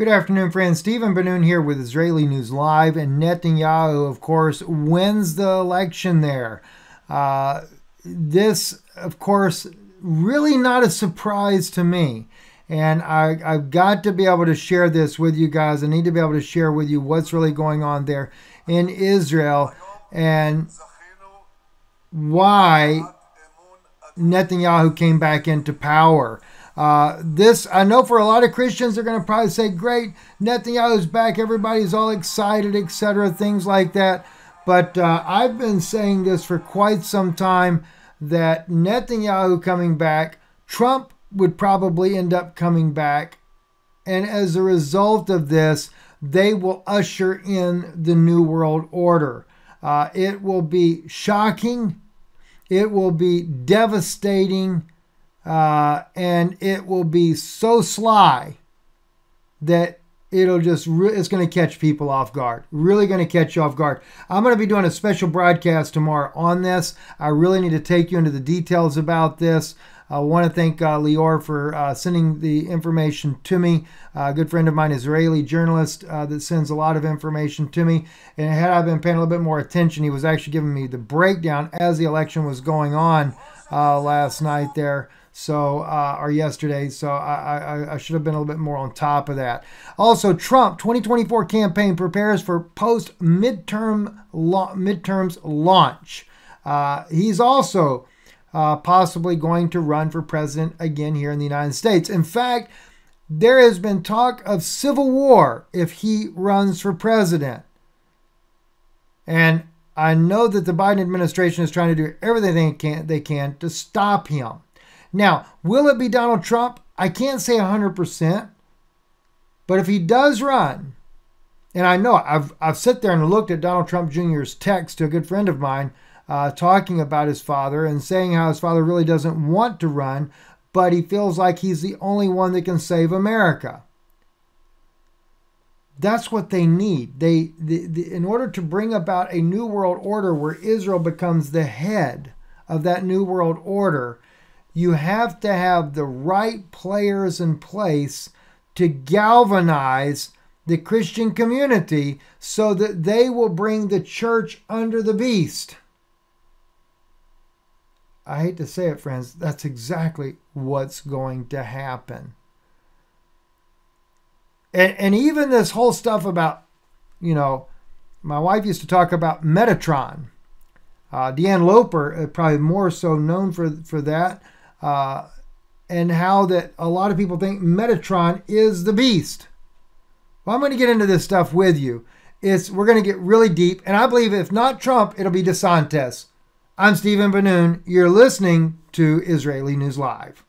Good afternoon, friends. Steven Ben-Nun here with Israeli News Live. And Netanyahu, of course, wins the election there. This, of course, really not a surprise to me. And I've got to be able to share this with you guys. I need to be able to share with you what's really going on there in Israel and why Netanyahu came back into power. This, I know for a lot of Christians, they're going to probably say, great, Netanyahu's back, everybody's all excited, etc., things like that. But I've been saying this for quite some time, that Netanyahu coming back, Trump would probably end up coming back. And as a result of this, they will usher in the New World Order. It will be shocking. It will be devastating. And it will be so sly that it'll just, it's going to catch people off guard. Really going to catch you off guard. I'm going to be doing a special broadcast tomorrow on this. I really need to take you into the details about this. I want to thank Lior for sending the information to me. A good friend of mine, Israeli journalist that sends a lot of information to me. And had I been paying a little bit more attention, he was actually giving me the breakdown as the election was going on last night there. So, or yesterday. So I should have been a little bit more on top of that. Also, Trump 2024 campaign prepares for post-midterms launch. He's also possibly going to run for president again here in the United States. In fact, there has been talk of civil war if he runs for president. And I know that the Biden administration is trying to do everything they can to stop him. Now, will it be Donald Trump? I can't say 100%. But if he does run, and I know I've sat there and looked at Donald Trump Jr.'s text to a good friend of mine, talking about his father and saying how his father really doesn't want to run, but he feels like he's the only one that can save America. That's what they need. In order to bring about a new world order where Israel becomes the head of that new world order, you have to have the right players in place to galvanize the Christian community so that they will bring the church under the beast. I hate to say it, friends, that's exactly what's going to happen. And even this whole stuff about, you know, my wife used to talk about Metatron. Deanne Loper, probably more so known for that, and how that a lot of people think Metatron is the beast. Well, I'm going to get into this stuff with you. We're going to get really deep, and I believe if not Trump, it'll be DeSantis. I'm Steven Ben-Nun. You're listening to Israeli News Live.